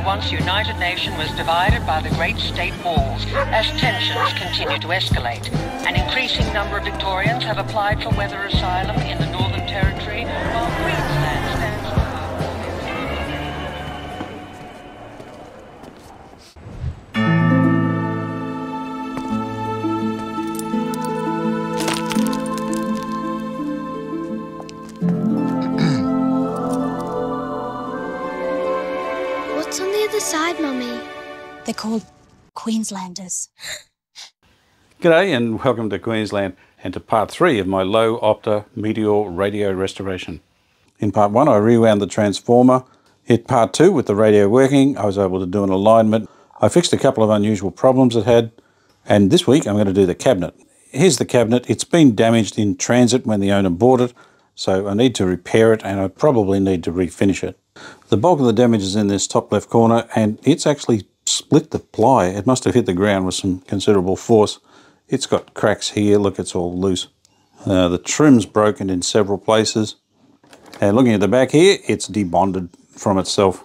where once United Nation was divided by the Great State Walls, as tensions continue to escalate. An increasing number of Victorians have applied for weather asylum in the Northern Territory, while Queensland stands side, Mummy. They're called Queenslanders. G'day and welcome to Queensland and to part 3 of my Loewe Opta Meteor radio restoration. In part 1 I rewound the transformer. In part 2 with the radio working I was able to do an alignment. I fixed a couple of unusual problems it had, and this week I'm going to do the cabinet. Here's the cabinet. It's been damaged in transit when the owner bought it, so I need to repair it and I probably need to refinish it. The bulk of the damage is in this top left corner, and it's actually split the ply. It must have hit the ground with some considerable force. It's got cracks here. Look, it's all loose. The trim's broken in several places. And looking at the back here, it's debonded from itself.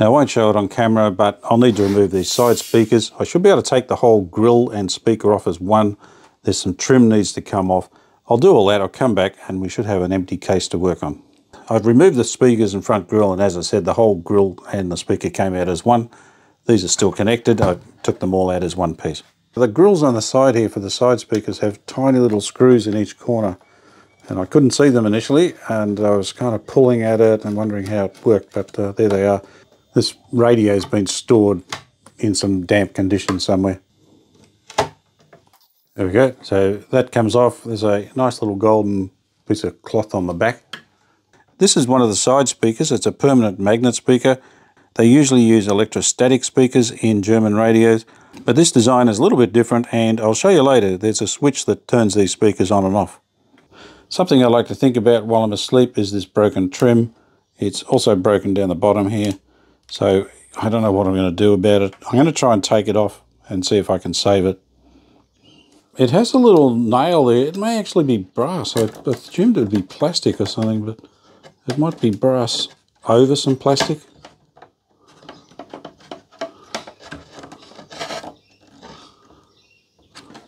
Now, I won't show it on camera, but I'll need to remove these side speakers. I should be able to take the whole grille and speaker off as one. There's some trim needs to come off. I'll do all that. I'll come back and we should have an empty case to work on. I've removed the speakers and front grille, and as I said, the whole grille and the speaker came out as one. These are still connected. I took them all out as one piece. The grilles on the side here for the side speakers have tiny little screws in each corner, and I couldn't see them initially, and I was kind of pulling at it and wondering how it worked, but there they are. This radio's been stored in some damp condition somewhere. There we go. So that comes off. There's a nice little golden piece of cloth on the back. This is one of the side speakers. It's a permanent magnet speaker. They usually use electrostatic speakers in German radios, but this design is a little bit different, and I'll show you later. There's a switch that turns these speakers on and off. Something I like to think about while I'm asleep is this broken trim. It's also broken down the bottom here, so I don't know what I'm going to do about it. I'm going to try and take it off and see if I can save it. It has a little nail there. It may actually be brass. I assumed it would be plastic or something, but it might be brass over some plastic.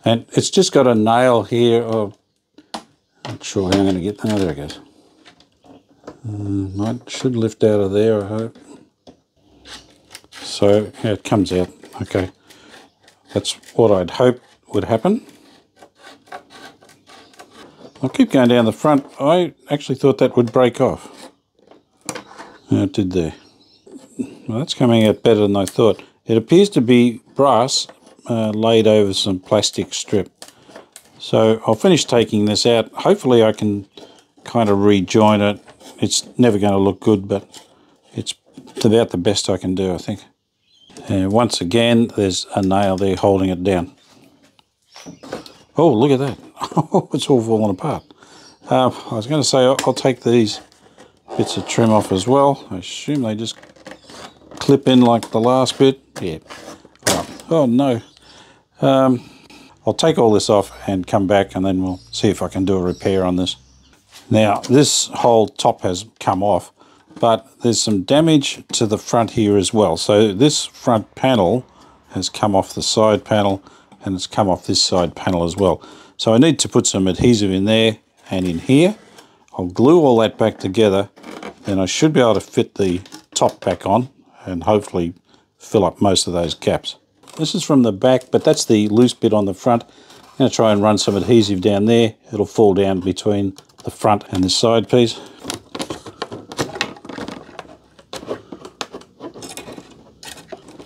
And it's just got a nail here. Oh, not sure how I'm going to get... Oh, there it goes. It should lift out of there, I hope. So, yeah, it comes out. Okay. That's what I'd hope would happen. I'll keep going down the front. I actually thought that would break off. And it did there. Well, that's coming out better than I thought. It appears to be brass laid over some plastic strip. So I'll finish taking this out. Hopefully I can kind of rejoin it. It's never going to look good, but it's about the best I can do, I think. And once again, there's a nail there holding it down. Oh, look at that. It's all falling apart. I was going to say I'll take these bits of trim off as well. I assume they just clip in like the last bit. Yeah. Oh, no. I'll take all this off and come back, and then we'll see if I can do a repair on this. Now, this whole top has come off, but there's some damage to the front here as well. So this front panel has come off the side panel, and it's come off this side panel as well. So I need to put some adhesive in there and in here. I'll glue all that back together, then I should be able to fit the top back on and hopefully fill up most of those gaps. This is from the back, but that's the loose bit on the front. I'm going to try and run some adhesive down there. It'll fall down between the front and the side piece.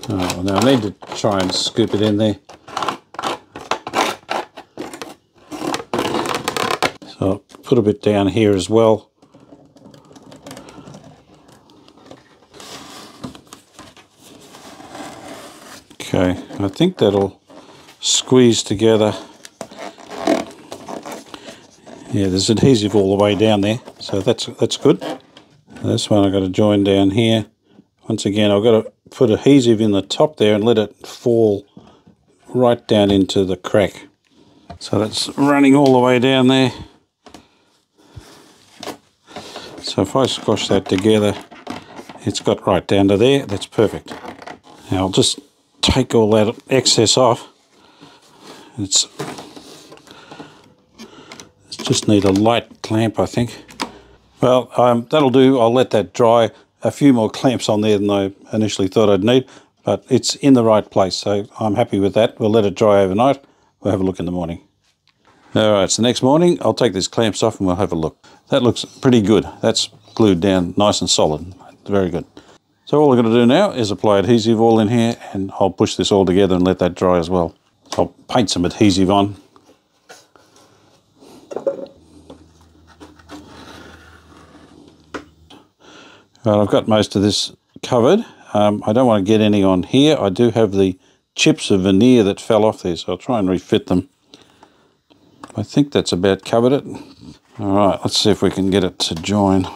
Oh, now I need to try and scoop it in there. I'll put a bit down here as well. Okay, I think that'll squeeze together. Yeah, there's adhesive all the way down there, so that's good. This one I've got to join down here. Once again, I've got to put adhesive in the top there and let it fall right down into the crack. So that's running all the way down there. So if I squash that together, it's got right down to there. That's perfect. Now I'll just take all that excess off. It's just need a light clamp, I think. Well, that'll do. I'll let that dry. A few more clamps on there than I initially thought I'd need, but it's in the right place, so I'm happy with that. We'll let it dry overnight. We'll have a look in the morning. All right, so next morning, I'll take these clamps off and we'll have a look. That looks pretty good. That's glued down nice and solid. Very good. So all we're going to do now is apply adhesive all in here, and I'll push this all together and let that dry as well. I'll paint some adhesive on. Well, I've got most of this covered. I don't want to get any on here. I do have the chips of veneer that fell off there, so I'll try and refit them. I think that's about covered it. All right, let's see if we can get it to join.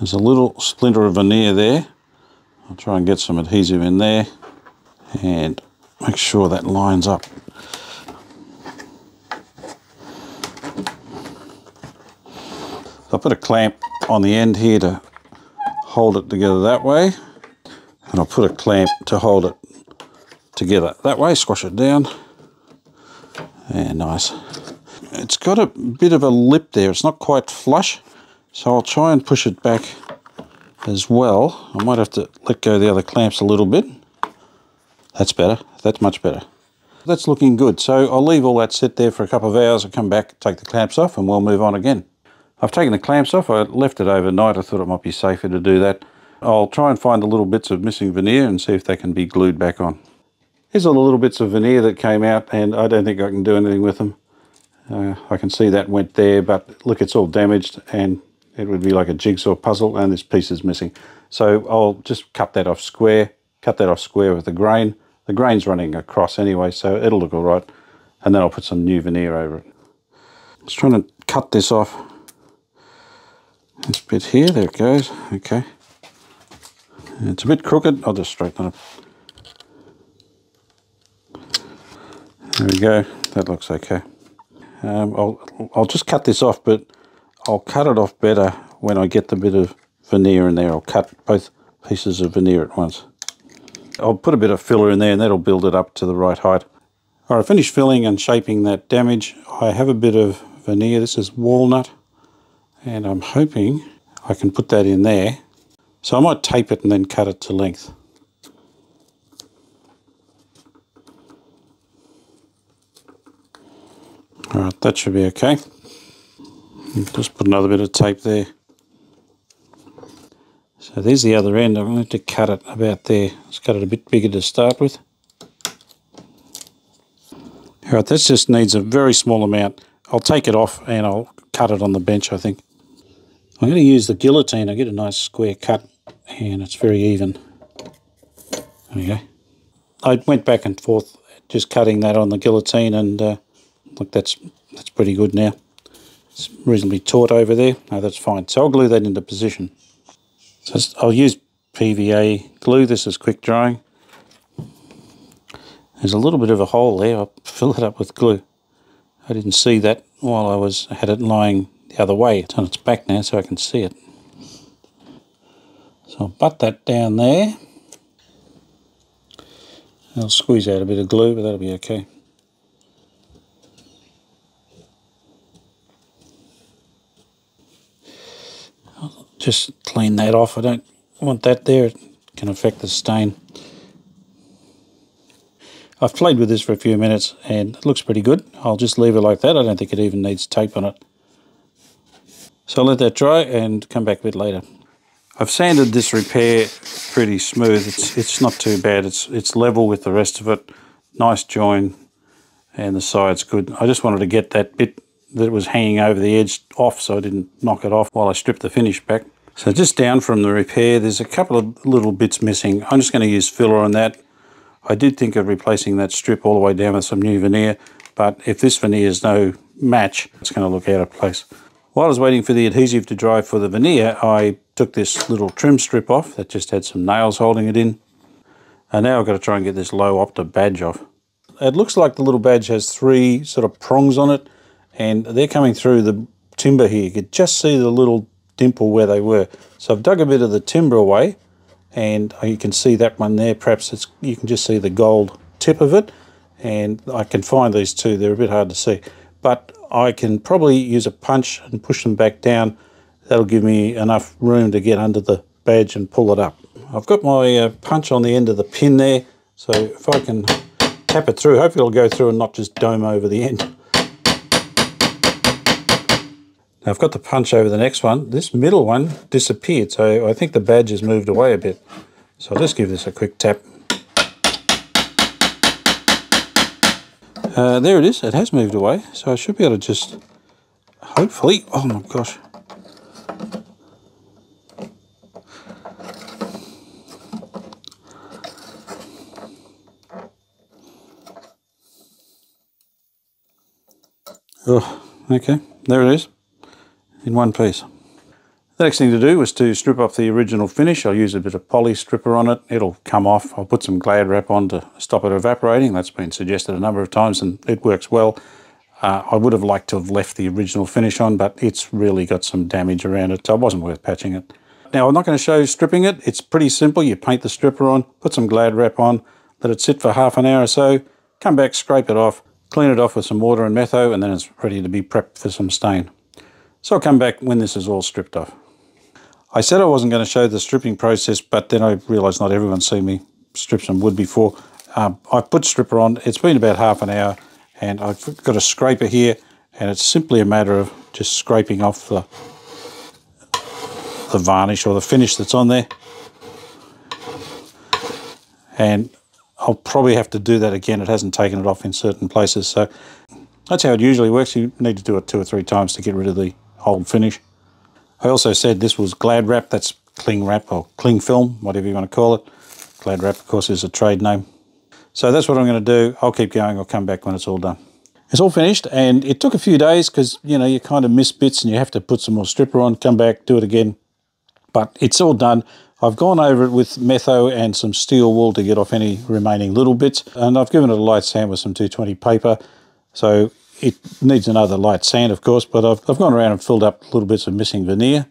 There's a little splinter of veneer there. I'll try and get some adhesive in there and make sure that lines up. I'll put a clamp on the end here to hold it together that way, and I'll put a clamp to hold it together that way, squash it down. And nice. It's got a bit of a lip there, it's not quite flush, so I'll try and push it back as well. I might have to let go of the other clamps a little bit. That's better, that's much better. That's looking good, so I'll leave all that sit there for a couple of hours. I'll come back, take the clamps off, and we'll move on again. I've taken the clamps off, I left it overnight. I thought it might be safer to do that. I'll try and find the little bits of missing veneer and see if they can be glued back on. Here's all the little bits of veneer that came out, and I don't think I can do anything with them. I can see that went there, but look, it's all damaged, and it would be like a jigsaw puzzle, and this piece is missing. So I'll just cut that off square, with the grain. The grain's running across anyway, so it'll look all right. And then I'll put some new veneer over it. Just trying to cut this off. This bit here, there it goes, okay. It's a bit crooked, I'll just straighten it up. There we go, that looks okay. I'll just cut this off, but I'll cut it off better when I get the bit of veneer in there. I'll cut both pieces of veneer at once. I'll put a bit of filler in there and that'll build it up to the right height. All right, I finished filling and shaping that damage. I have a bit of veneer, this is walnut, and I'm hoping I can put that in there. So I might tape it and then cut it to length. All right, that should be okay. Just put another bit of tape there. So there's the other end. I'm going to cut it about there. Let's cut it a bit bigger to start with. All right, this just needs a very small amount. I'll take it off and I'll cut it on the bench, I think. I'm going to use the guillotine. I get a nice square cut and it's very even. There you go. I went back and forth just cutting that on the guillotine, and look, that's pretty good now. It's reasonably taut over there. No, that's fine. So I'll glue that into position. So I'll use PVA glue. This is quick drying. There's a little bit of a hole there. I'll fill it up with glue. I didn't see that while I had it lying the other way. It's on its back now, so I can see it. So I'll butt that down there. I'll squeeze out a bit of glue, but that'll be okay. I'll just clean that off. I don't want that there. It can affect the stain. I've played with this for a few minutes and it looks pretty good. I'll just leave it like that. I don't think it even needs tape on it. So I'll let that dry and come back a bit later. I've sanded this repair pretty smooth. It's not too bad. It's level with the rest of it. Nice join, and the side's good. I just wanted to get that bit that was hanging over the edge off so I didn't knock it off while I stripped the finish back. So just down from the repair, there's a couple of little bits missing. I'm just going to use filler on that. I did think of replacing that strip all the way down with some new veneer, but if this veneer is no match, it's going to look out of place. While I was waiting for the adhesive to dry for the veneer, I took this little trim strip off that just had some nails holding it in. And now I've got to try and get this Loewe Opta badge off. It looks like the little badge has three sort of prongs on it, and they're coming through the timber here. You could just see the little dimple where they were. So I've dug a bit of the timber away, and you can see that one there. Perhaps it's, you can just see the gold tip of it, and I can find these two. They're a bit hard to see, but I can probably use a punch and push them back down. That'll give me enough room to get under the badge and pull it up. I've got my punch on the end of the pin there, so if I can tap it through, hopefully it'll go through and not just dome over the end. Now I've got the punch over the next one. This middle one disappeared, so I think the badge has moved away a bit. So I'll just give this a quick tap. There it is, it has moved away, so I should be able to just, hopefully, oh my gosh. Oh, okay, there it is, in one piece. The next thing to do was to strip off the original finish. I'll use a bit of poly stripper on it. It'll come off. I'll put some Glad Wrap on to stop it evaporating. That's been suggested a number of times and it works well. I would have liked to have left the original finish on, but it's really got some damage around it, so it wasn't worth patching it. Now, I'm not going to show stripping it. It's pretty simple. You paint the stripper on, put some Glad Wrap on, let it sit for half an hour or so, come back, scrape it off, clean it off with some water and metho, and then it's ready to be prepped for some stain. So I'll come back when this is all stripped off. I said I wasn't going to show the stripping process, but then I realised not everyone's seen me strip some wood before. I put stripper on, it's been about half an hour, and I've got a scraper here, and it's simply a matter of just scraping off the varnish or the finish that's on there. And I'll probably have to do that again. It hasn't taken it off in certain places, so that's how it usually works. You need to do it 2 or 3 times to get rid of the old finish. I also said this was Glad Wrap. That's cling wrap or cling film, whatever you want to call it. Glad Wrap, of course, is a trade name. So that's what I'm going to do. I'll keep going. I'll come back when it's all done. It's all finished, and it took a few days because, you know, you kind of miss bits and you have to put some more stripper on, come back, do it again. But it's all done. I've gone over it with metho and some steel wool to get off any remaining little bits, and I've given it a light sand with some 220 paper, so it needs another light sand, of course, but I've gone around and filled up little bits of missing veneer.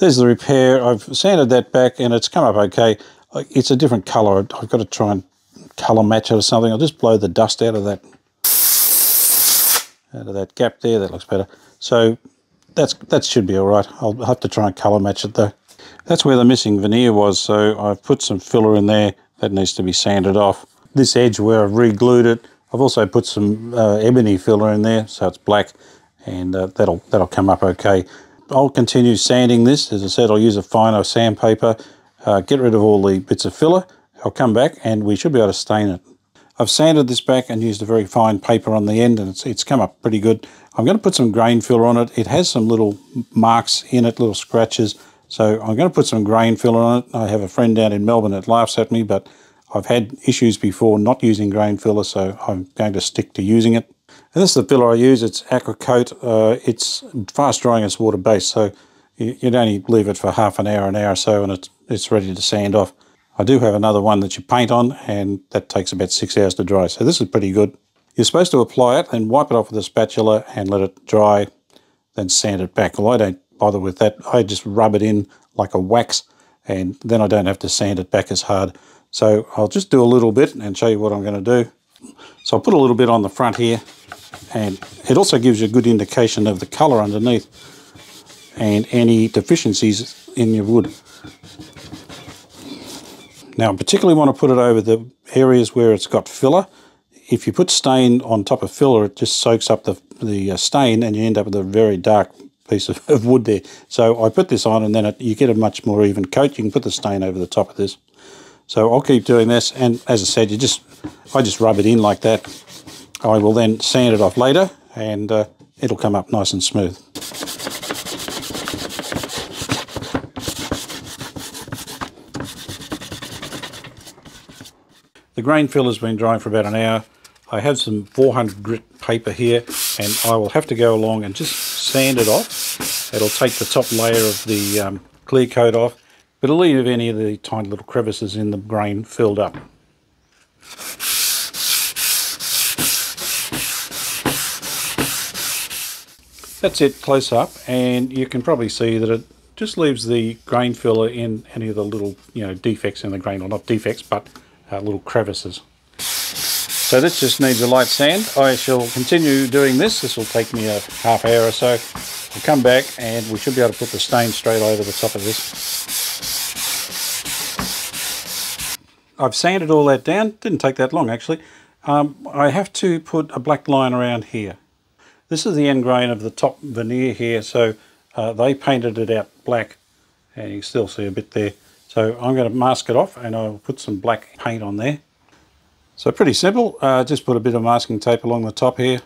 There's the repair. I've sanded that back and it's come up okay. It's a different colour. I've got to try and colour match it or something. I'll just blow the dust out of that gap there. That looks better. So that should be all right. I'll have to try and colour match it though. That's where the missing veneer was, so I've put some filler in there. That needs to be sanded off. This edge where I've re-glued it, I've also put some ebony filler in there, so it's black, and that'll come up okay. I'll continue sanding this. As I said, I'll use a finer sandpaper, get rid of all the bits of filler. I'll come back and we should be able to stain it. I've sanded this back and used a very fine paper on the end, and it's come up pretty good. I'm going to put some grain filler on it. It has some little marks in it, little scratches. So I'm going to put some grain filler on it. I have a friend down in Melbourne that laughs at me, but I've had issues before not using grain filler, so I'm going to stick to using it. And this is the filler I use. It's Aquacote. It's fast drying. It's water-based, so you'd only leave it for half an hour or so, and it's ready to sand off. I do have another one that you paint on, and that takes about 6 hours to dry, so this is pretty good. You're supposed to apply it and wipe it off with a spatula and let it dry, then sand it back. Well, I don't bother with that. I just rub it in like a wax, and then I don't have to sand it back as hard. So I'll just do a little bit and show you what I'm going to do. So I'll put a little bit on the front here, and it also gives you a good indication of the colour underneath and any deficiencies in your wood. Now I particularly want to put it over the areas where it's got filler. If you put stain on top of filler, it just soaks up the stain, and you end up with a very dark piece of wood there. So I put this on, and then you get a much more even coat. You can put the stain over the top of this. So I'll keep doing this, and as I said, I just rub it in like that. I will then sand it off later, and it'll come up nice and smooth. The grain filler's been drying for about an hour. I have some 400 grit paper here, and I will have to go along and just sand it off. It'll take the top layer of the clear coat off, but it'll leave any of the tiny little crevices in the grain filled up. That's it close up, and you can probably see that it just leaves the grain filler in any of the little, you know, defects in the grain, or not defects, but little crevices. So this just needs a light sand. I shall continue doing this. This will take me a half hour or so. I'll come back and we should be able to put the stain straight over the top of this. I've sanded all that down. Didn't take that long actually. I have to put a black line around here. This is the end grain of the top veneer here, so they painted it out black, and you can still see a bit there. So I'm going to mask it off and I'll put some black paint on there. So pretty simple, just put a bit of masking tape along the top here.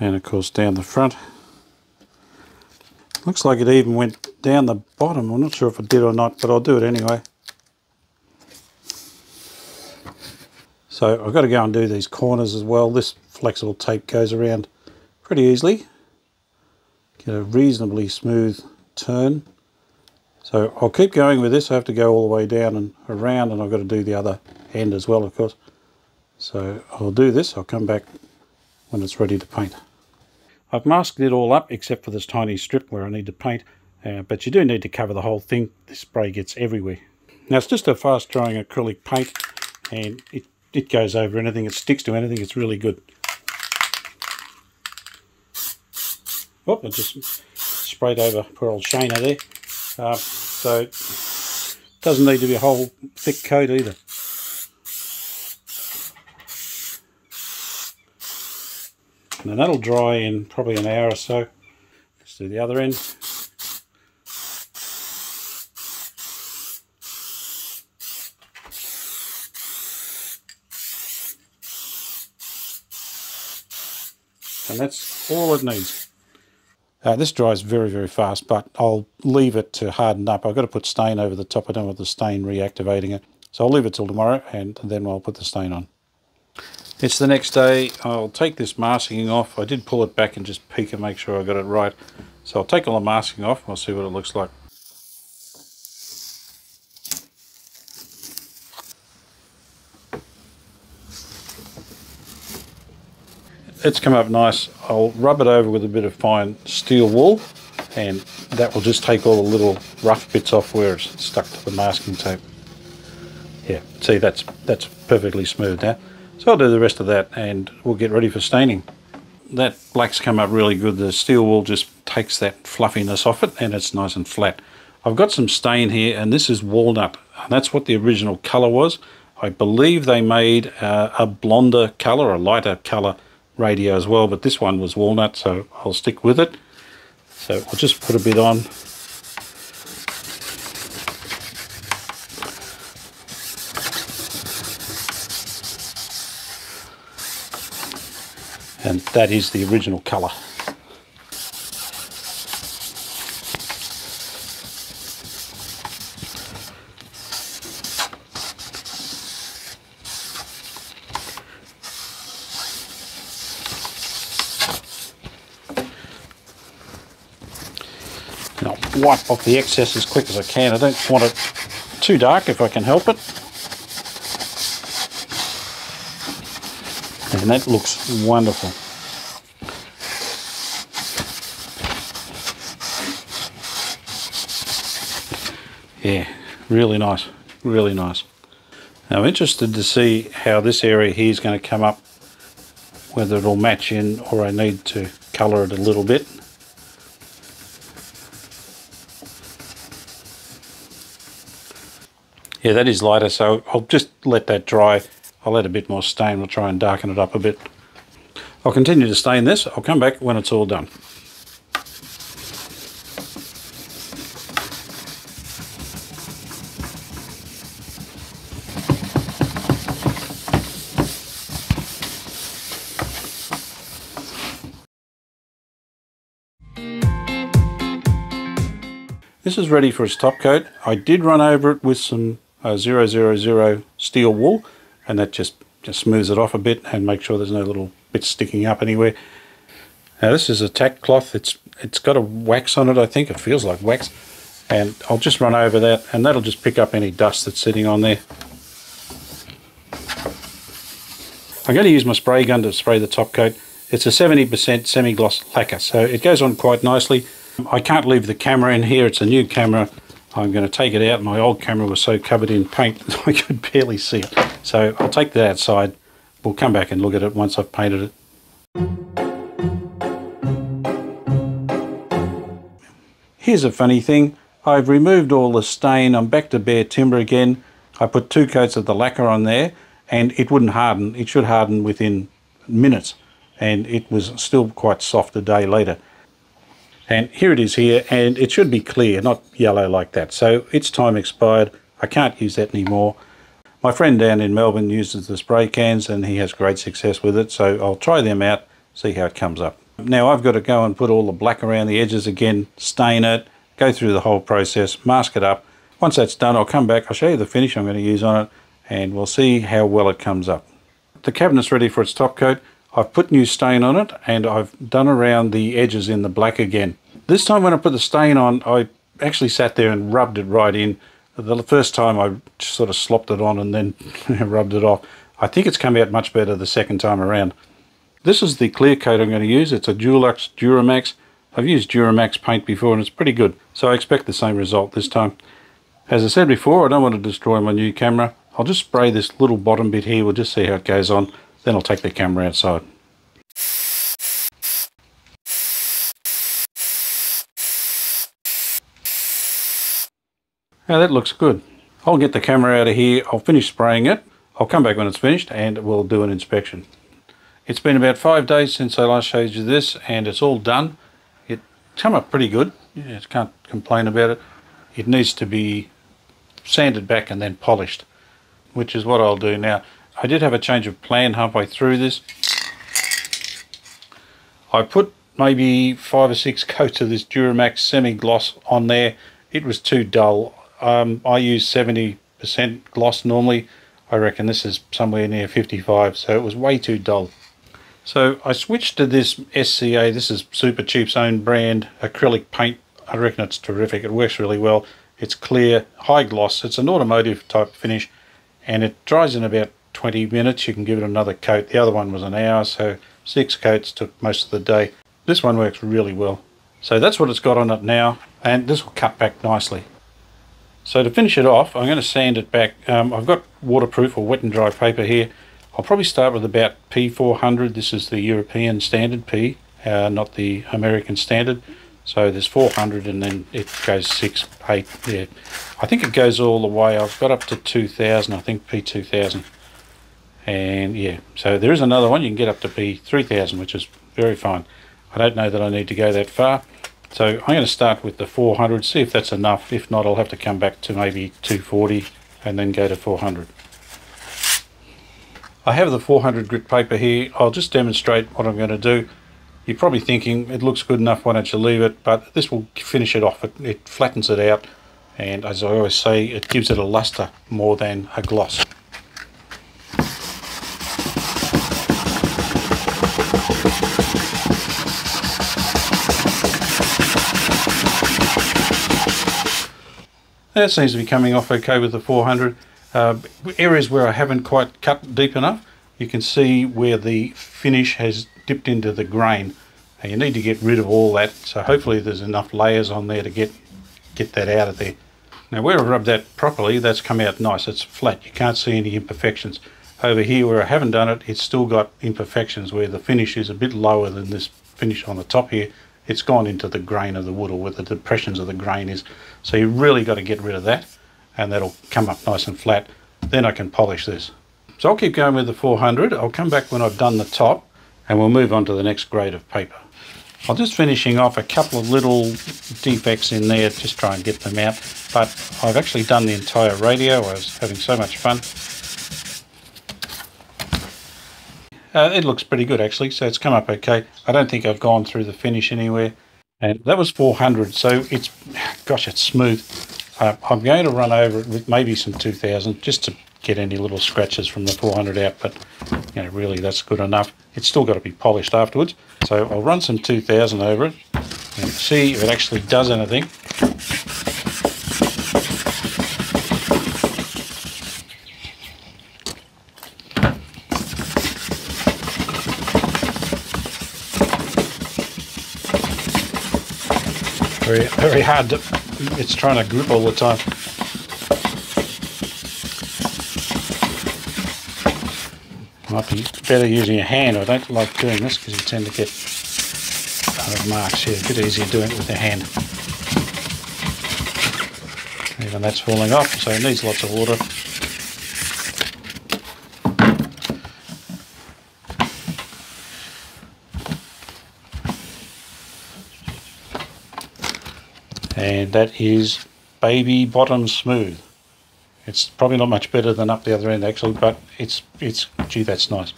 And of course down the front. Looks like it even went down the bottom. I'm not sure if it did or not, but I'll do it anyway. So I've got to go and do these corners as well. This flexible tape goes around pretty easily. Get a reasonably smooth turn. So I'll keep going with this. I have to go all the way down and around, and I've got to do the other end as well, of course. So I'll do this. I'll come back when it's ready to paint. I've masked it all up except for this tiny strip where I need to paint, but you do need to cover the whole thing. The spray gets everywhere. Now it's just a fast drying acrylic paint, and it goes over anything. It sticks to anything. It's really good. Oh, I just sprayed over poor old Shana there. So it doesn't need to be a whole thick coat either. Now that'll dry in probably an hour or so. Let's do the other end. And that's all it needs. This dries very, very fast, but I'll leave it to harden up. I've got to put stain over the top. I don't want the stain reactivating it. So I'll leave it till tomorrow, and then I'll put the stain on. It's the next day. I'll take this masking off. I did pull it back and just peek and make sure I got it right. So I'll take all the masking off and I'll see what it looks like. It's come up nice. I'll rub it over with a bit of fine steel wool, and that will just take all the little rough bits off where it's stuck to the masking tape. Yeah, see, that's perfectly smooth now. So I'll do the rest of that and we'll get ready for staining. That black's come up really good. The steel wool just takes that fluffiness off it, and it's nice and flat. I've got some stain here, and this is walnut. That's what the original colour was. I believe they made a blonder colour, a lighter colour radio as well, but this one was walnut, so I'll stick with it. So I'll just put a bit on. And that is the original colour. Wipe off the excess as quick as I can. I don't want it too dark if I can help it. And that looks wonderful. Yeah, really nice, really nice. Now I'm interested to see how this area here is going to come up, whether it'll match in or I need to colour it a little bit. Yeah, that is lighter, so I'll just let that dry. I'll add a bit more stain. We'll try and darken it up a bit. I'll continue to stain this. I'll come back when it's all done. This is ready for its top coat. I did run over it with some 000 steel wool, and that just smooths it off a bit and make sure there's no little bits sticking up anywhere. Now this is a tack cloth. It's got a wax on it, I think. It feels like wax, and I'll just run over that, and that'll just pick up any dust that's sitting on there. I'm going to use my spray gun to spray the top coat. It's a 70% semi-gloss lacquer, so it goes on quite nicely. I can't leave the camera in here, it's a new camera. I'm going to take it out. My old camera was so covered in paint that I could barely see it. So I'll take that outside. We'll come back and look at it once I've painted it. Here's a funny thing. I've removed all the stain. I'm back to bare timber again. I put two coats of the lacquer on there and it wouldn't harden. It should harden within minutes. And it was still quite soft a day later. And here it is here, and it should be clear, not yellow like that. So it's time expired. I can't use that anymore. My friend down in Melbourne uses the spray cans and he has great success with it. So I'll try them out, see how it comes up. Now I've got to go and put all the black around the edges again, stain it, go through the whole process, mask it up. Once that's done, I'll come back, I'll show you the finish I'm going to use on it, and we'll see how well it comes up. The cabinet's ready for its top coat. I've put new stain on it and I've done around the edges in the black again. This time when I put the stain on, I actually sat there and rubbed it right in. The first time I sort of slopped it on and then rubbed it off. I think it's come out much better the second time around. This is the clear coat I'm going to use. It's a Dulux Duramax. I've used Duramax paint before and it's pretty good. So I expect the same result this time. As I said before, I don't want to destroy my new camera. I'll just spray this little bottom bit here. We'll just see how it goes on. Then I'll take the camera outside. Now that looks good. I'll get the camera out of here. I'll finish spraying it. I'll come back when it's finished and we'll do an inspection. It's been about 5 days since I last showed you this and it's all done. It's come up pretty good. Yeah, I can't complain about it. It needs to be sanded back and then polished, which is what I'll do now. I did have a change of plan halfway through this. I put maybe 5 or 6 coats of this Duramax semi-gloss on there. It was too dull. I use 70% gloss normally. I reckon this is somewhere near 55, so it was way too dull. So I switched to this SCA. This is Super Cheap's own brand acrylic paint. I reckon it's terrific. It works really well. It's clear, high gloss. It's an automotive type finish and it dries in about 20 minutes. You can give it another coat. The other one was an hour, so 6 coats took most of the day. This one works really well. So that's what it's got on it now, and this will cut back nicely. So to finish it off, I'm going to sand it back. I've got waterproof or wet and dry paper here. I'll probably start with about P400. This is the European standard P, not the American standard. So there's 400 and then it goes 6, 8 there. I think it goes all the way. I've got up to 2000, I think P2000. And yeah, so there is another one. You can get up to P3000, which is very fine. I don't know that I need to go that far. So I'm going to start with the 400, see if that's enough. If not, I'll have to come back to maybe 240 and then go to 400. I have the 400 grit paper here. I'll just demonstrate what I'm going to do. You're probably thinking, it looks good enough, why don't you leave it? But this will finish it off. It flattens it out. And as I always say, it gives it a luster more than a gloss. That seems to be coming off okay with the 400. Areas where I haven't quite cut deep enough, you can see where the finish has dipped into the grain. And you need to get rid of all that, so hopefully there's enough layers on there to get that out of there. Now where I rubbed that properly, that's come out nice. It's flat, you can't see any imperfections. Over here where I haven't done it, it's still got imperfections where the finish is a bit lower than this finish on the top here. It's gone into the grain of the wood or where the depressions of the grain is. So you really got to get rid of that and that'll come up nice and flat. Then I can polish this. So I'll keep going with the 400. I'll come back when I've done the top and we'll move on to the next grade of paper. I'm just finishing off a couple of little defects in there, just try and get them out. But I've actually done the entire radio. I was having so much fun. It looks pretty good actually, so it's come up okay. I don't think I've gone through the finish anywhere. And that was 400, so it's, gosh, it's smooth. I'm going to run over it with maybe some 2000 just to get any little scratches from the 400 out, but you know, really that's good enough. It's still got to be polished afterwards. So I'll run some 2000 over it and see if it actually does anything. Very hard. It's trying to grip all the time. Might be better using your hand. I don't like doing this because you tend to get marks here. It's a bit easier doing it with your hand. Even that's falling off, so it needs lots of water. And that is Baby Bottom Smooth. It's probably not much better than up the other end actually, but it's gee, that's nice.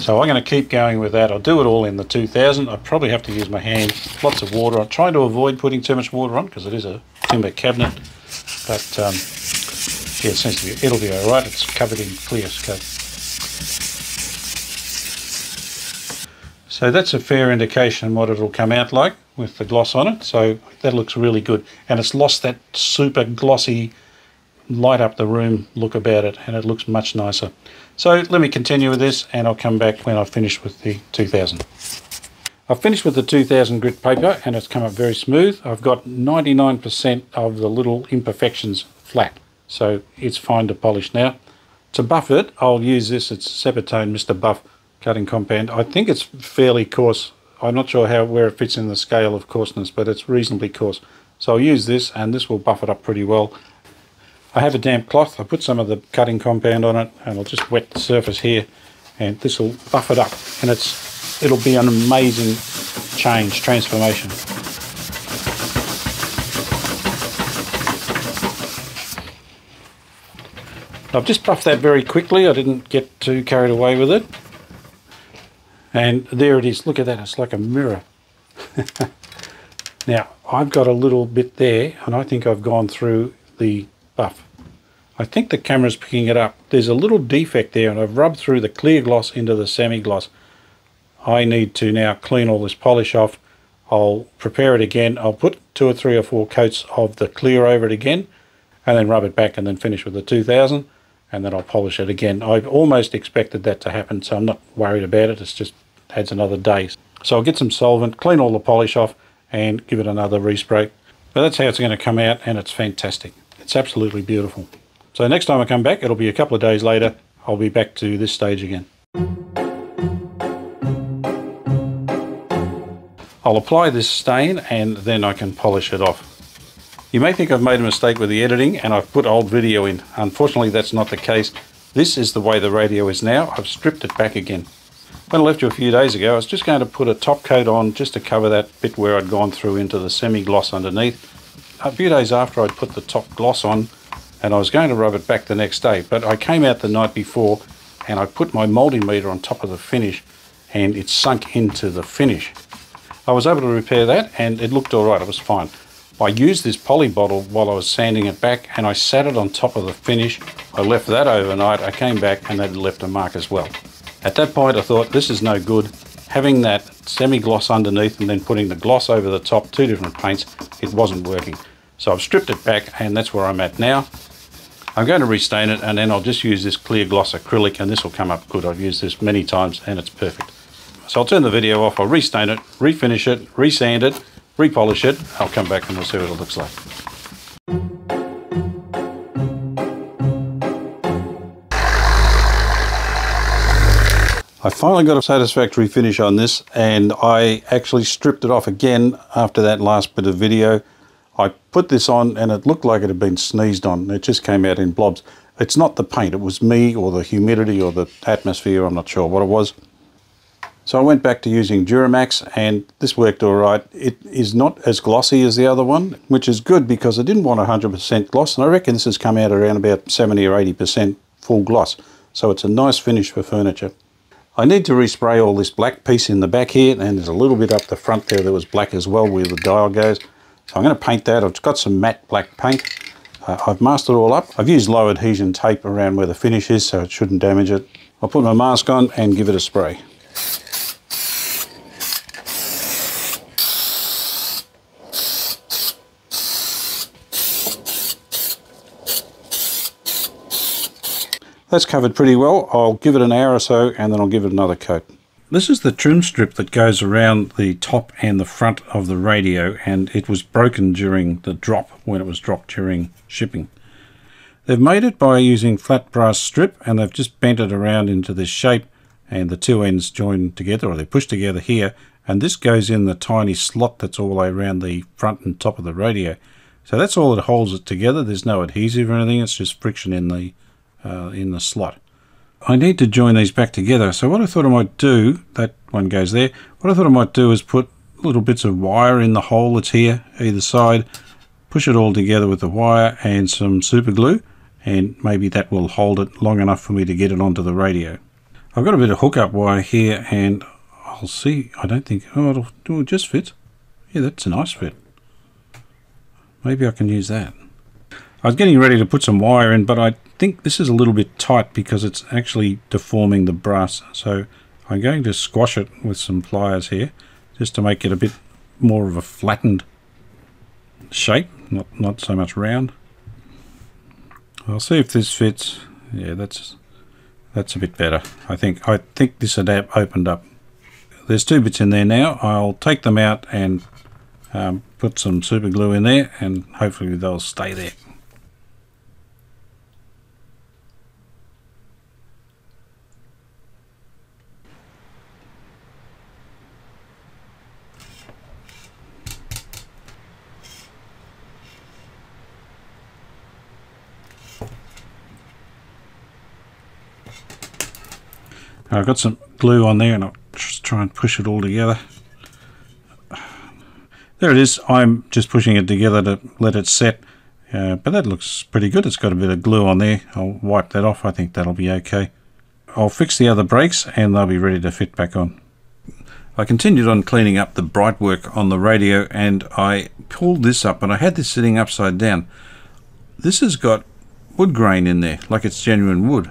So I'm going to keep going with that. I'll do it all in the 2000. I probably have to use my hand. Lots of water. I'm trying to avoid putting too much water on because it is a timber cabinet, but yeah, it seems to be, it'll be all right. It's covered in clear coat. So that's a fair indication what it'll come out like with the gloss on it. So that looks really good, and it's lost that super glossy light up the room look about it, and it looks much nicer. So let me continue with this and I'll come back when I finish with the 2000. I've finished with the 2000 grit paper and it's come up very smooth. I've got 99% of the little imperfections flat, so it's fine to polish now. To buff it, I'll use this. It's Sepatone Mr. Buff cutting compound. I think it's fairly coarse. I'm not sure where it fits in the scale of coarseness, but it's reasonably coarse. So I'll use this and this will buff it up pretty well. I have a damp cloth. I put some of the cutting compound on it and I'll just wet the surface here and this will buff it up, and it'll be an amazing change, transformation. I've just buffed that very quickly. I didn't get too carried away with it. And there it is. Look at that. It's like a mirror. Now, I've got a little bit there and I think I've gone through the buff. I think the camera's picking it up. There's a little defect there and I've rubbed through the clear gloss into the semi-gloss. I need to now clean all this polish off. I'll prepare it again. I'll put 2 or 3 or 4 coats of the clear over it again and then rub it back and then finish with the 2000 and then I'll polish it again. I've almost expected that to happen, so I'm not worried about it. It's just adds another day. So I'll get some solvent, clean all the polish off and give it another respray. But that's how it's going to come out, and it's fantastic. It's absolutely beautiful. So next time I come back, it'll be a couple of days later. I'll be back to this stage again. I'll apply this stain and then I can polish it off. You may think I've made a mistake with the editing and I've put old video in. Unfortunately, that's not the case. This is the way the radio is now. I've stripped it back again. When I left you a few days ago, I was just going to put a top coat on just to cover that bit where I'd gone through into the semi-gloss underneath. A few days after I'd put the top gloss on, and I was going to rub it back the next day, but I came out the night before and I put my moulding meter on top of the finish and it sunk into the finish. I was able to repair that and it looked all right. It was fine. I used this poly bottle while I was sanding it back and I sat it on top of the finish. I left that overnight. I came back and that left a mark as well. At that point I thought, this is no good. Having that semi-gloss underneath and then putting the gloss over the top, 2 different paints, it wasn't working. So I've stripped it back and that's where I'm at now. I'm going to restain it and then I'll just use this clear gloss acrylic and this will come up good. I've used this many times and it's perfect. So I'll turn the video off, I'll restain it, refinish it, resand it, repolish it. I'll come back and we'll see what it looks like. I finally got a satisfactory finish on this and I actually stripped it off again after that last bit of video. I put this on and it looked like it had been sneezed on. It just came out in blobs. It's not the paint, it was me or the humidity or the atmosphere, I'm not sure what it was. So I went back to using Duramax and this worked all right. It is not as glossy as the other one, which is good because I didn't want 100% gloss, and I reckon this has come out around about 70 or 80% full gloss. So it's a nice finish for furniture. I need to respray all this black piece in the back here, and there's a little bit up the front there that was black as well where the dial goes. So I'm going to paint that. I've got some matte black paint. I've masked it all up. I've used low adhesion tape around where the finish is so it shouldn't damage it. I'll put my mask on and give it a spray. That's covered pretty well. I'll give it an hour or so and then I'll give it another coat. This is the trim strip that goes around the top and the front of the radio, and it was broken during the drop, when it was dropped during shipping. They've made it by using flat brass strip, and they've just bent it around into this shape, and the two ends join together, or they push together here, and this goes in the tiny slot that's all the way around the front and top of the radio. So that's all that holds it together. There's no adhesive or anything, it's just friction in the slot. I need to join these back together, so what I thought I might do, that one goes there, what I thought I might do is put little bits of wire in the hole that's here, either side, push it all together with the wire and some super glue, and maybe that will hold it long enough for me to get it onto the radio. I've got a bit of hookup wire here, and I'll see, I don't think, oh, it'll just fit. Yeah, that's a nice fit. Maybe I can use that. I was getting ready to put some wire in, but I think this is a little bit tight because it's actually deforming the brass, so I'm going to squash it with some pliers here just to make it a bit more of a flattened shape, not so much round. I'll see if this fits. Yeah, that's a bit better. I think this adapt opened up. There's two bits in there now. I'll take them out and put some super glue in there, and hopefully they'll stay there. I've got some glue on there, and I'll just try and push it all together. There it is. I'm just pushing it together to let it set, but that looks pretty good. It's got a bit of glue on there. I'll wipe that off. I think that'll be okay. I'll fix the other brakes and they'll be ready to fit back on. I continued on cleaning up the bright work on the radio, and I pulled this up, and I had this sitting upside down. This has got wood grain in there, like it's genuine wood.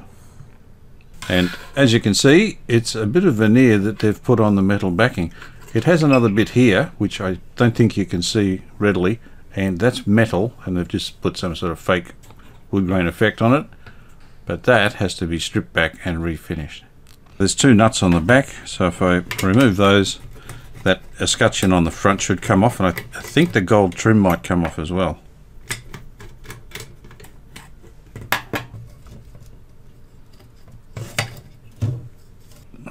And as you can see, it's a bit of veneer that they've put on the metal backing. It has another bit here, which I don't think you can see readily, and that's metal, and they've just put some sort of fake wood grain effect on it. But that has to be stripped back and refinished. There's two nuts on the back, so if I remove those, that escutcheon on the front should come off, and I think the gold trim might come off as well.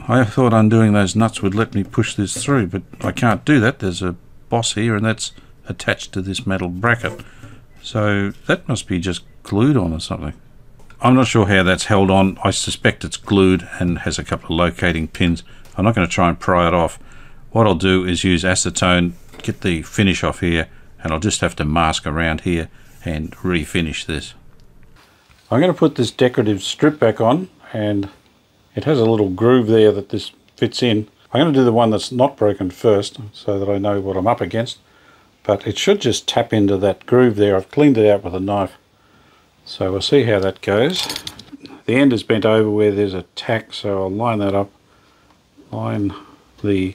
I thought undoing those nuts would let me push this through, but I can't do that. There's a boss here, and that's attached to this metal bracket. So that must be just glued on or something. I'm not sure how that's held on. I suspect it's glued and has a couple of locating pins. I'm not going to try and pry it off. What I'll do is use acetone, get the finish off here, and I'll just have to mask around here and refinish this. I'm going to put this decorative strip back on, and it has a little groove there that this fits in. I'm going to do the one that's not broken first so that I know what I'm up against, but it should just tap into that groove there. I've cleaned it out with a knife, so we'll see how that goes. The end is bent over where there's a tack, so I'll line that up, line the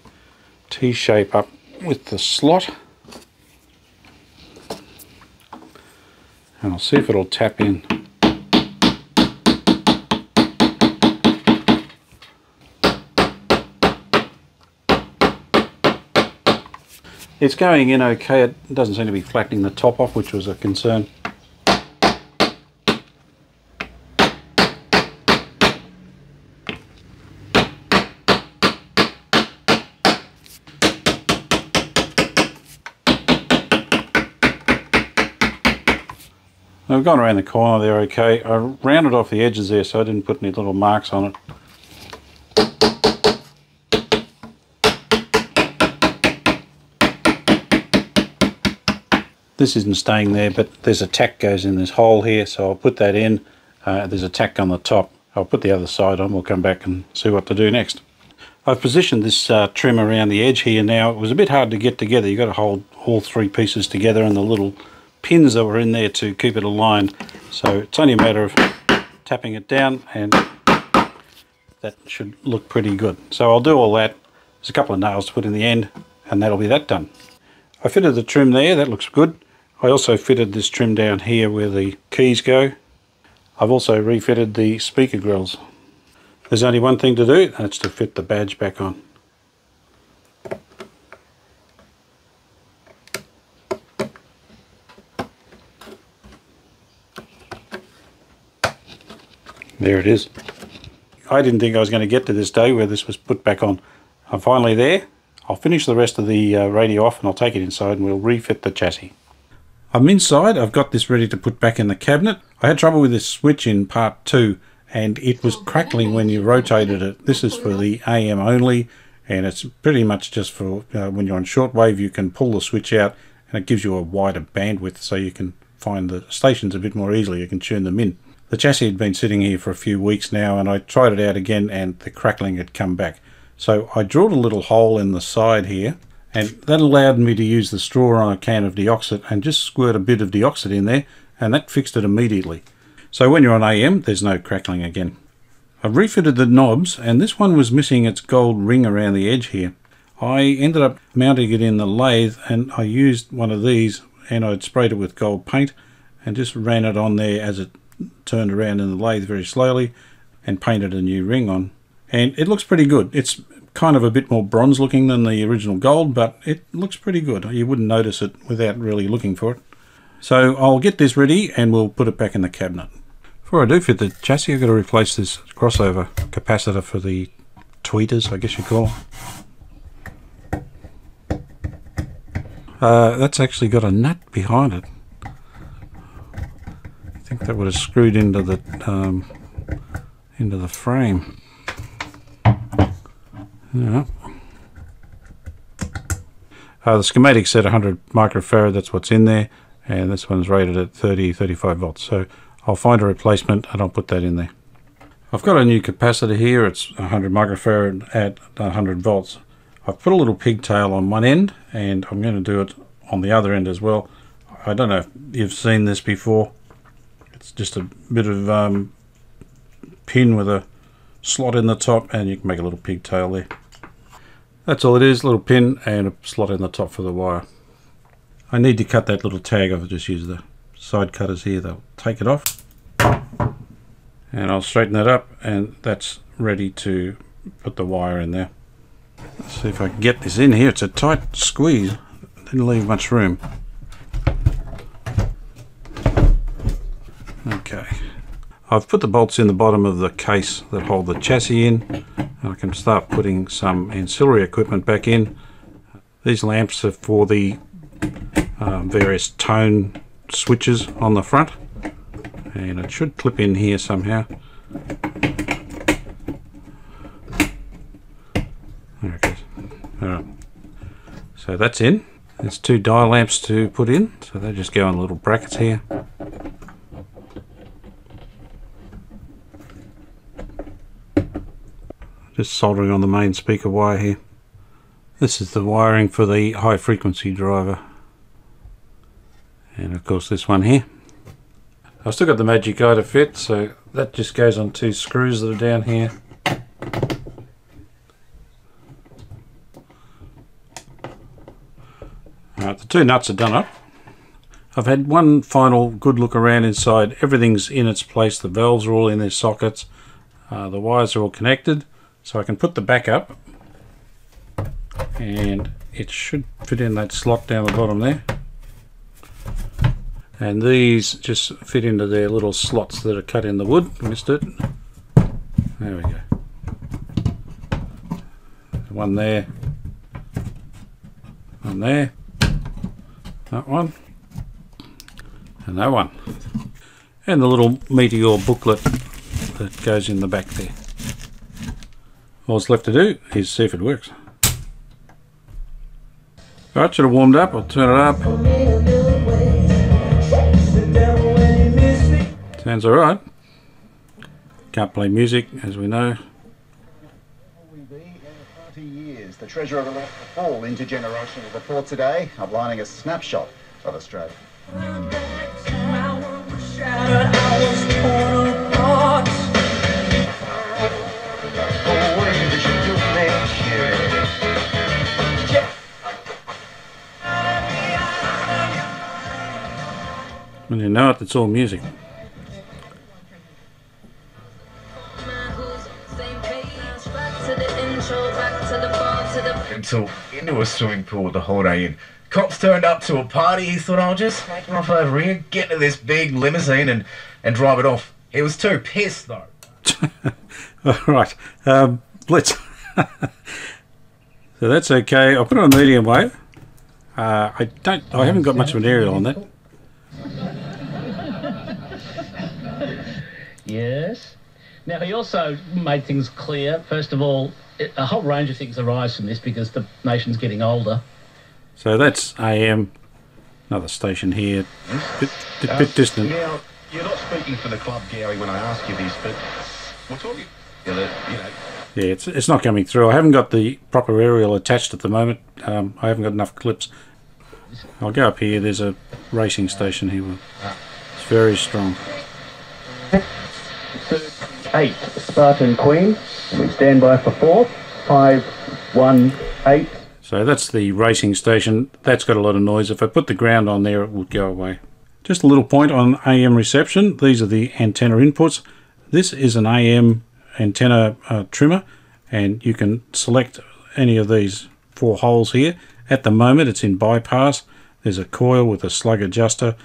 T-shape up with the slot, and I'll see if it'll tap in. It's going in okay. It doesn't seem to be flattening the top off, which was a concern. I've gone around the corner there okay. I rounded off the edges there so I didn't put any little marks on it. This isn't staying there, but there's a tack goes in this hole here, so I'll put that in. There's a tack on the top. I'll put the other side on. We'll come back and see what to do next. I've positioned this trim around the edge here now. It was a bit hard to get together. You've got to hold all three pieces together and the little pins that were in there to keep it aligned. So it's only a matter of tapping it down, and that should look pretty good. So I'll do all that. There's a couple of nails to put in the end, and that'll be that done. I fitted the trim there. That looks good. I also fitted this trim down here where the keys go. I've also refitted the speaker grills. There's only one thing to do, that's to fit the badge back on. There it is. I didn't think I was going to get to this day where this was put back on. I'm finally there. I'll finish the rest of the radio off and I'll take it inside and we'll refit the chassis. I'm inside. I've got this ready to put back in the cabinet. I had trouble with this switch in part 2 and it was crackling when you rotated it. This is for the AM only and it's pretty much just for when you're on shortwave. You can pull the switch out and it gives you a wider bandwidth so you can find the stations a bit more easily. You can tune them in. The chassis had been sitting here for a few weeks now and I tried it out again and the crackling had come back. So I drilled a little hole in the side here and that allowed me to use the straw on a can of Deoxit and just squirt a bit of Deoxit in there and that fixed it immediately. So when you're on AM there's no crackling again. I've refitted the knobs and this one was missing its gold ring around the edge here. I ended up mounting it in the lathe and I used one of these and I'd sprayed it with gold paint and just ran it on there as it turned around in the lathe very slowly and painted a new ring on, and it looks pretty good. It's kind of a bit more bronze looking than the original gold, but it looks pretty good. You wouldn't notice it without really looking for it. So I'll get this ready and we'll put it back in the cabinet. Before I do fit the chassis, I've got to replace this crossover capacitor for the tweeters, I guess you call it. That's actually got a nut behind it. I think that would have screwed into the frame. Yeah. The schematic said 100 microfarad. That's what's in there, and this one's rated at 35 volts. So I'll find a replacement and I'll put that in there. I've got a new capacitor here. It's 100 microfarad at 100 volts. I've put a little pigtail on one end, and I'm going to do it on the other end as well. I don't know if you've seen this before. It's just a bit of pin with a slot in the top and you can make a little pigtail there. That's all it is, a little pin and a slot in the top for the wire. I need to cut that little tag off. I'll just use the side cutters here. They'll take it off and I'll straighten that up and that's ready to put the wire in there. Let's see if I can get this in here. It's a tight squeeze. Didn't leave much room. Okay, I've put the bolts in the bottom of the case that hold the chassis in, and I can start putting some ancillary equipment back in. These lamps are for the various tone switches on the front, and it should clip in here somehow. There it goes. All right. So that's in. There's 2 dial lamps to put in, so they just go in little brackets here. Just soldering on the main speaker wire here. This is the wiring for the high frequency driver. And of course this one here. I've still got the magic eye to fit, so that just goes on 2 screws that are down here. Alright, the 2 nuts are done up. I've had one final good look around inside. Everything's in its place. The valves are all in their sockets. The wires are all connected. So I can put the back up and it should fit in that slot down the bottom there. And these just fit into their little slots that are cut in the wood. Missed it. There we go. One there. One there. That one. And that one. And the little Meteor booklet that goes in the back there. All that's left to do is see if it works. Alright, should have warmed up. I'll turn it up. Sounds alright. Can't play music, as we know. The treasure of the fall intergeneration is before today, outlining a snapshot of Australia. When you know it, it's all music. control back to the bar, to the... until into a swimming pool the whole day in. Cops turned up to a party. He thought, I'll just make off over here, get into this big limousine and drive it off. He was too pissed, though. All right. Let's... so that's okay. I'll put it on medium wave. I haven't got much material on that. Yes. Now, he also made things clear. First of all, a whole range of things arise from this because the nation's getting older. So that's AM. Another station here. Bit distant. Now, you're not speaking for the club, Gary, when I ask you this, but we're talking... you know, yeah, it's not coming through. I haven't got the proper aerial attached at the moment. I haven't got enough clips. I'll go up here. There's a racing station here. It's very strong. 8, Spartan Queen. We stand by for 4. 5, 1, 8. So that's the racing station. That's got a lot of noise. If I put the ground on there, it would go away. Just a little point on AM reception. These are the antenna inputs. This is an AM antenna trimmer, and you can select any of these 4 holes here. At the moment it's in bypass. There's a coil with a slug adjuster.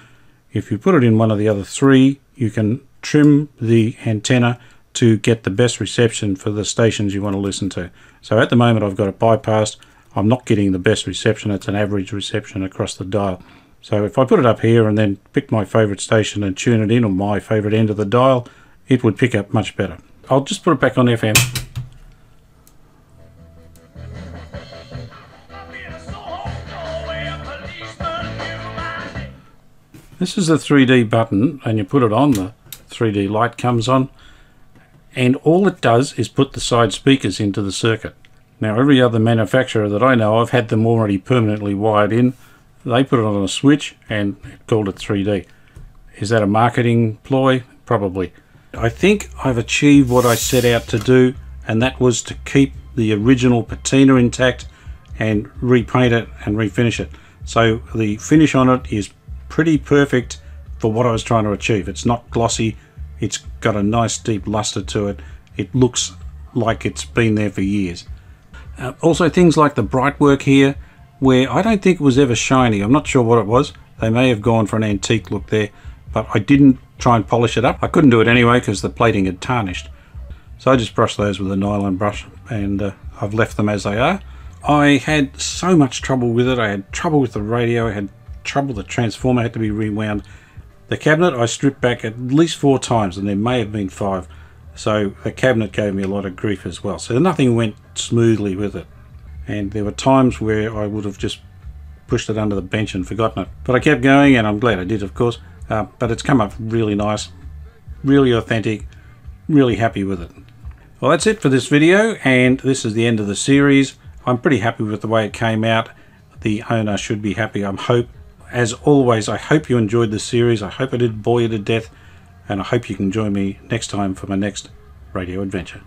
If you put it in one of the other 3, you can trim the antenna to get the best reception for the stations you want to listen to. So at the moment I've got it bypassed. I'm not getting the best reception. It's an average reception across the dial. So if I put it up here and then pick my favorite station and tune it in, or my favorite end of the dial, it would pick up much better. I'll just put it back on FM. This is the 3D button, and you put it on, the 3D light comes on, and all it does is put the side speakers into the circuit. Now, every other manufacturer that I know of had them already permanently wired in. They put it on a switch and called it 3D. Is that a marketing ploy? Probably. I think I've achieved what I set out to do, and that was to keep the original patina intact and repaint it and refinish it. So the finish on it is pretty perfect for what I was trying to achieve. It's not glossy. It's got a nice deep luster to it. It looks like it's been there for years. Also things like the bright work here, where I don't think it was ever shiny. I'm not sure what it was. They may have gone for an antique look there, but I didn't try and polish it up. I couldn't do it anyway because the plating had tarnished. So I just brushed those with a nylon brush, and I've left them as they are. I had so much trouble with it. I had trouble with the radio. I had trouble, the transformer had to be rewound. The cabinet I stripped back at least 4 times, and there may have been 5. So the cabinet gave me a lot of grief as well. So nothing went smoothly with it. And there were times where I would have just pushed it under the bench and forgotten it. But I kept going, and I'm glad I did, of course. But it's come up really nice, really authentic, really happy with it. Well, that's it for this video, and this is the end of the series. I'm pretty happy with the way it came out. The owner should be happy, I hope. As always, I hope you enjoyed this series. I hope I didn't bore you to death, and I hope you can join me next time for my next radio adventure.